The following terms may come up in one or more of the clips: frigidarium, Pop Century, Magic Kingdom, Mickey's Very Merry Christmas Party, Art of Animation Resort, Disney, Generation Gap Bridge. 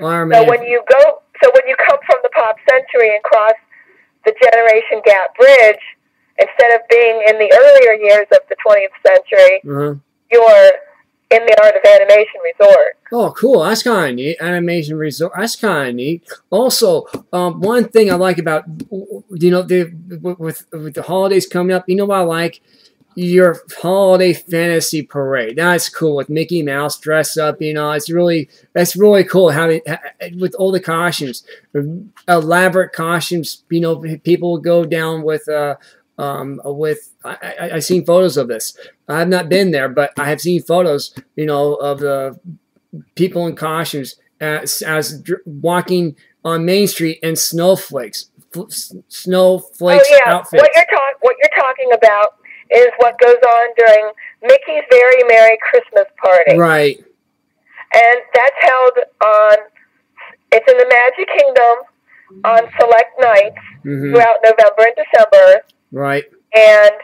So when you come from the Pop Century and cross the Generation Gap Bridge, instead of being in the earlier years of the 20th century, you're in the Art of Animation Resort. Oh, cool. That's kind of neat. Animation Resort. That's kind of neat. Also, one thing I like about, you know, with the holidays coming up, you know what I like? Your holiday fantasy parade. That's cool with Mickey Mouse dressed up. You know, that's really cool having with all the costumes, elaborate costumes. You know, people go down with. I've seen photos of this. I have not been there, but I have seen photos. You know, of the people in costumes as walking on Main Street in snowflakes outfits. What you're talking about. Is what goes on during Mickey's Very Merry Christmas Party. Right. And that's held on, it's in the Magic Kingdom on select nights throughout November and December. Right. And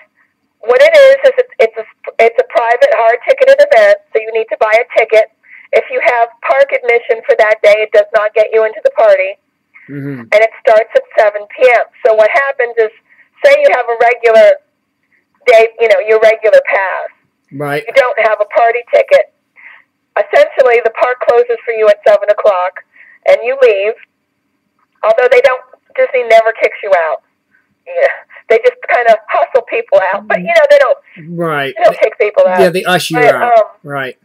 what it is it's a private, hard-ticketed event, so you need to buy a ticket. If you have park admission for that day, it does not get you into the party. And it starts at 7 p.m. So what happens is, say you have a regular day, you know, your regular pass. Right. You don't have a party ticket. Essentially, the park closes for you at 7 o'clock, and you leave, although Disney never kicks you out. Yeah. They just kind of hustle people out, but, you know, they don't kick people out. Yeah, they usher you out. Right.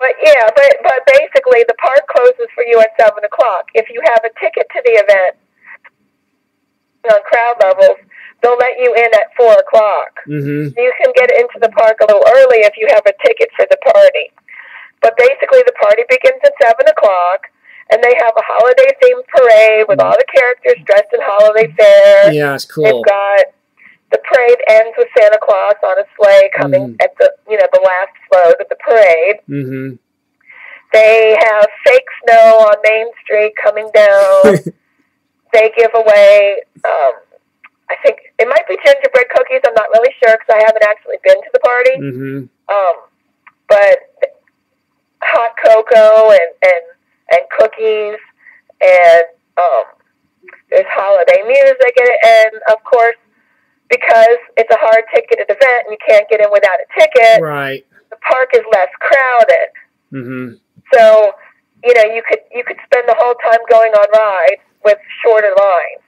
But, yeah, but basically, the park closes for you at 7 o'clock. If you have a ticket to the event on crowd levels, they'll let you in at 4 o'clock. You can get into the park a little early if you have a ticket for the party. But basically, the party begins at 7 o'clock, and they have a holiday-themed parade with all the characters dressed in holiday fare. Yeah, it's cool. They've got the parade ends with Santa Claus on a sleigh coming at the last float of the parade. They have fake snow on Main Street coming down. They give away... I think it might be gingerbread cookies. I'm not really sure because I haven't actually been to the party. But hot cocoa and cookies, and there's holiday music in it. And of course, because it's a hard ticketed event and you can't get in without a ticket, right? The park is less crowded. So you could spend the whole time going on rides with shorter lines.